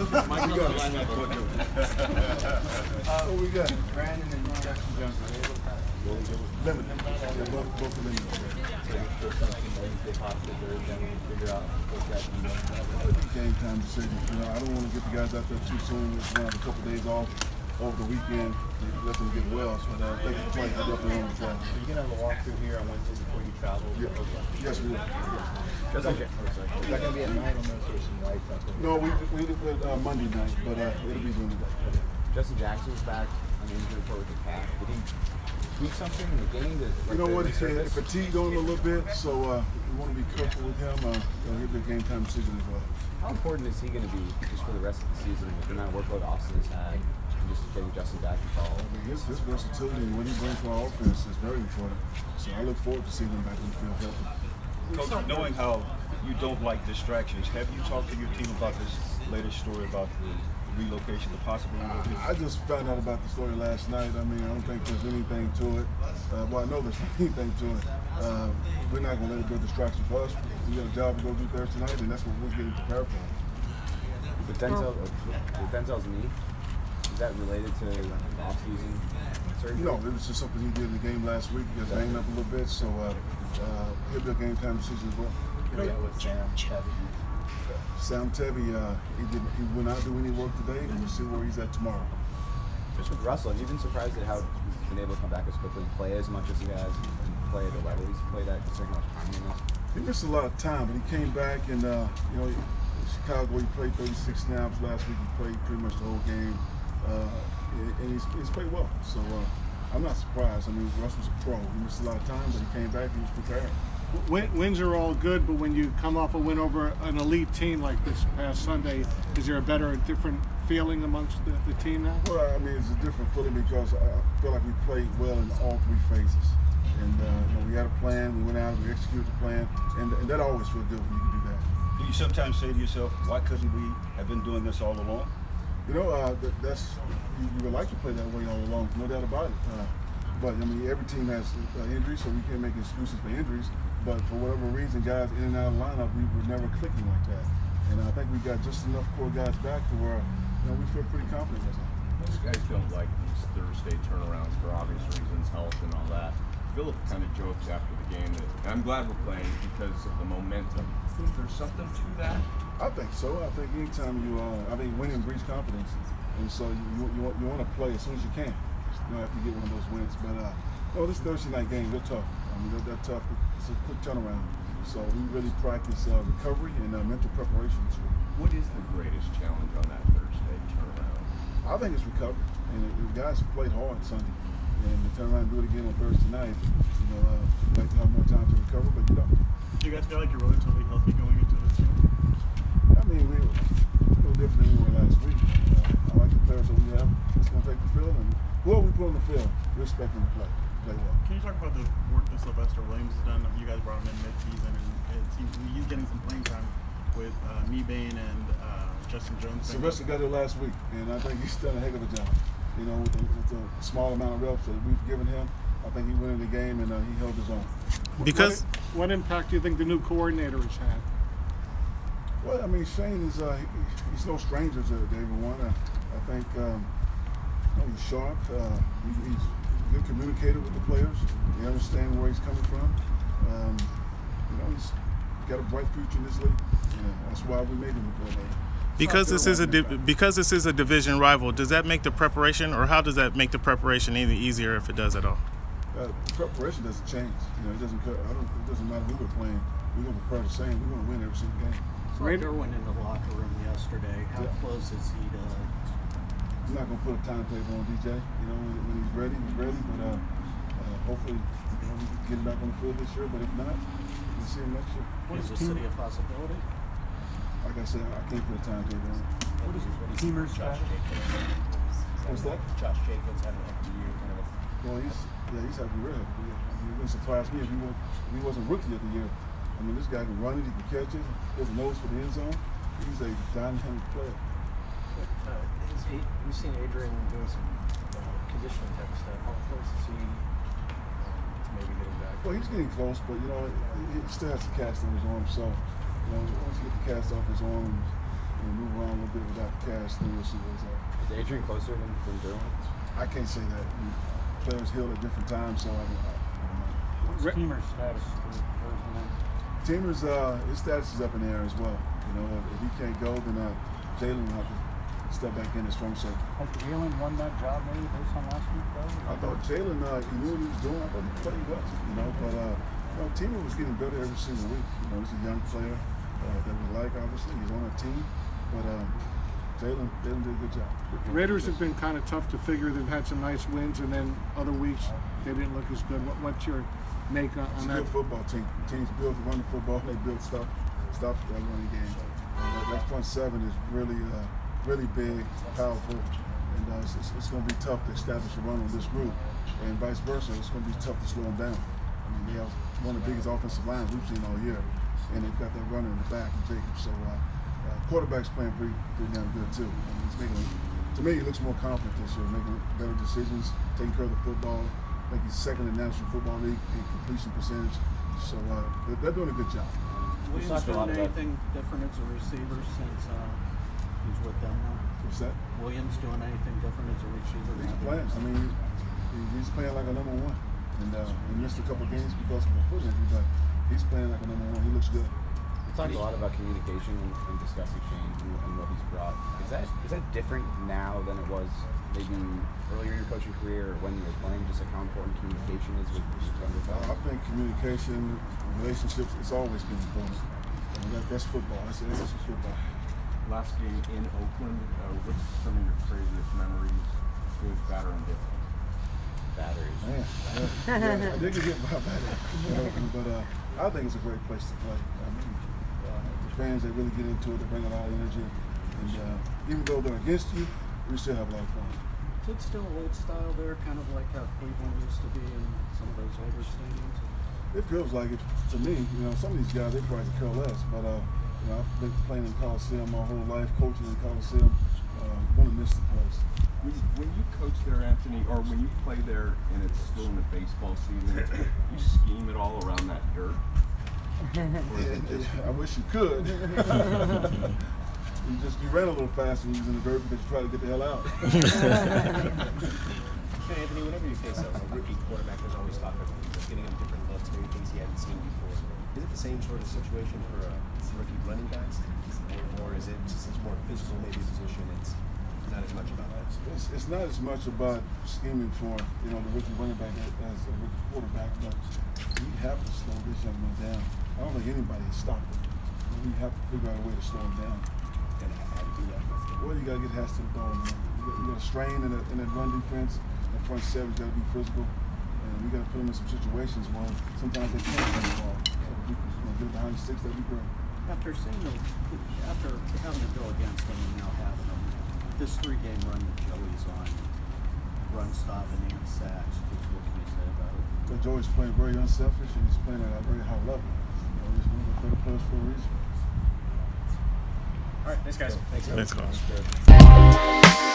Who we got? Brandon and Jackson Johnson. Game time decision. You know, I don't want to get the guys out there too soon. We're gonna have a couple days off over the weekend, let them get well. So they can play. They're definitely on the track. Are you gonna have a walkthrough here on Wednesday before you travel? Yeah. Yes, we will. That's okay. Is that gonna be at night on those or some lights? No, we did it Monday night, but it'll be during the day. Okay. Justin Jackson's back. I mean, he's going to pass. Did he tweak something in the game? You know what? He said fatigue on a little bit, so we want to be careful with him. He'll be a game time decision as well. How important is he going to be just for the rest of the season with the amount of workload Austin has had? Just getting Justin back and follow. I mean, his versatility and what he brings to our offense is very important. So I look forward to seeing him back in the field helping. Coach, knowing how you don't like distractions, have you talked to your team about this latest story about the relocation, the possible relocation? I just found out about the story last night. I mean, I don't think there's anything to it. Well, I know there's anything to it. We're not going to let it be a distraction for us. We got a job to go do Thursday night, and that's what we're getting prepared for. With Denzel's knee? Is that related to off-season surgery? No, it was just something he did in the game last week. He got banged up a little bit, so he'll be a game time decision as well. What about with Sam Tevye? Sam Tevye, he will not do any work today, and we'll see where he's at tomorrow. Just with Russell, have you been surprised at how he's been able to come back as quickly and play as much as he has and play at the level he's played at for so much time? He missed a lot of time, but he came back and, you know, in Chicago he played 36 snaps last week. He played pretty much the whole game. And he's played well, so I'm not surprised. I mean, Russell's a pro. He missed a lot of time, but he came back. He was prepared. Wins are all good, but when you come off a win over an elite team like this past Sunday, is there a better, different feeling amongst the team now? Well, I mean, it's a different feeling because I feel like we played well in all three phases, and you know, we had a plan. We went out, we executed the plan, and that always feels good when you can do that. Do you sometimes say to yourself, "Why couldn't we have been doing this all along?" You know, you would like to play that way all along, no doubt about it. But, I mean, every team has injuries, so we can't make excuses for injuries. But for whatever reason, guys in and out of the lineup, we were never clicking like that. And I think we got just enough core guys back to where, you know, we feel pretty confident with them. Those guys don't like these Thursday turnarounds for obvious reasons, health and all that. Philip kind of jokes after the game that I'm glad we're playing because of the momentum. Think there's something to that? I think so. I think anytime you, I think winning breeds confidence, and so you want to play as soon as you can. You know, after you get one of those wins. But no, this Thursday night game, they're tough. I mean, they're tough. It's a quick turnaround. So we really practice recovery and mental preparation. What is the greatest challenge on that Thursday turnaround? I think it's recovery. And the guys played hard Sunday, and to turn around and do it again on Thursday night, you know, you'd like to have more time to recover, but you don't. Do you guys feel like you're really totally healthy going into this game? I mean, we were no different than we were last week. I like the players that we have. It's going to take the field, and whoever we put on the field, we're expecting to play well. Can you talk about the work that Sylvester Williams has done? You guys brought him in midseason, and it seems he's getting some playing time with Mebane and Justin Jones. Sylvester got it last week, and I think he's done a heck of a job. You know, with the small amount of reps that we've given him, I think he went in the game and he held his own. Because what impact do you think the new coordinator has had? Well, I mean, Shane is, he's no stranger to everyone. I think he's sharp. He's a good communicator with the players. They understand where he's coming from. You know, he's got a bright future in this league. You know, that's why we made him a coordinator. Because this is a division rival, does that make the preparation, or how does that make the preparation any easier if it does at all? The preparation doesn't change. You know, it doesn't matter who we're playing. We're going to prepare the same. We're going to win every single game. So Derwin in the locker room yesterday, how close is he to? I'm not going to put a timetable on DJ. You know, when he's ready, he's ready. But hopefully, you know, we can get him back on the field this year. But if not, we'll see him next year. Is the city a possibility? Like I said, I can't put a timetable on. What is Teemer's Josh Jacobs? What's that? Josh Jacobs had an empty year. Well, he's happy. Real. He wouldn't surprise me if he wasn't rookie of the year. I mean, this guy can run it, he can catch it, he has a nose for the end zone. He's a dynamic player. We've seen Adrian doing some conditioning type of stuff. How close is he to maybe getting back? Well, he's getting close, but you know, he still has to cast on his arm. So, you know, once you get the cast off his arm, and move around a little bit without the pass through and see what's up. Is Adrian closer than Derwin? I can't say that. Players heal at different times, so I don't know. What's Teemer's status? Teemer's his status is up in the air as well. You know, if he can't go, then Jalen will have to step back in his strong side. Has Jalen won that job maybe based on last week, though? I thought Jalen, he knew what he was doing. I thought he played well, you know, but you know, Teemer was getting better every single week. You know, he's a young player that we like, obviously. He's on our team, but Jalen did a good job. The Raiders have been kind of tough to figure. They've had some nice wins, and then other weeks they didn't look as good. What's your make on that? It's a good football team. Teams build to run the football. They build stuff. Stop that running game. That front seven is really big, powerful, and it's going to be tough to establish a run on this group, and vice versa. It's going to be tough to slow them down. I mean, they have one of the biggest offensive lines we've seen all year, and they've got that runner in the back, Jacobs. So quarterback's playing pretty damn good too. I mean, to me, he looks more confident this year, making better decisions, taking care of the football. I think he's second in the National Football League in completion percentage. So they're doing a good job. We've not done anything different as a receiver since he's with them now. What's that? Williams doing anything different as a receiver? He's playing. I mean, he's playing like a number one. And he missed a couple games because of a foot injury, but he's playing like a number one. He looks good. We talked a lot about communication and discussing Shane and what he's brought. Is that different now than it was maybe earlier in your coaching career or when you were playing? Just like how important communication is with younger players? I think communication, relationships, it's always been important. I mean, that's football. That's football. Last game in Oakland, what's some of your craziest memories, good, bad, or indifferent? Batteries. Man, yeah, I did get hit by a battery in Oakland, but I think it's a great place to play. I mean, the fans, they really get into it. They bring a lot of energy, and even though they're against you, we still have a lot of fun. Is it still old style there, kind of like how Cleveland used to be in some of those older stadiums? It feels like it to me. You know, some of these guys, they probably care less, but you know, I've been playing in Coliseum my whole life, coaching in Coliseum. I'm going to miss the place. When you coach there, Anthony, or when you play there and it's still in the baseball season, you scheme it all around that dirt? I wish you could. You ran a little fast when you was in the dirt because you tried to get the hell out. Hey, Anthony, whenever you face a rookie quarterback, there's always talk of getting him different looks, maybe things he hadn't seen before. Is it the same sort of situation for rookie running backs? Or is it just it's more physical, maybe position? It's not as much about that. It's not as much about scheming for, you know, the rookie running back as a rookie quarterback, but we have to slow this young man down. I don't think anybody has stopped it. We have to figure out a way to slow him down. And how to do that. Well, you gotta get Hassan the ball, man. You gotta strain in that run defense. That front seven's gotta be physical. And we gotta put them in some situations where sometimes they can't run the ball. So we can, you know, get behind the six, that'd be great. After having to go against them and now having them, this three-game run that Joey's on, run stop and hand sacks, what can you say about it? Well, Joey's playing very unselfish and he's playing at a very high level. You know, he's one of the better players for a reason. All right, thanks guys. Thanks, coach.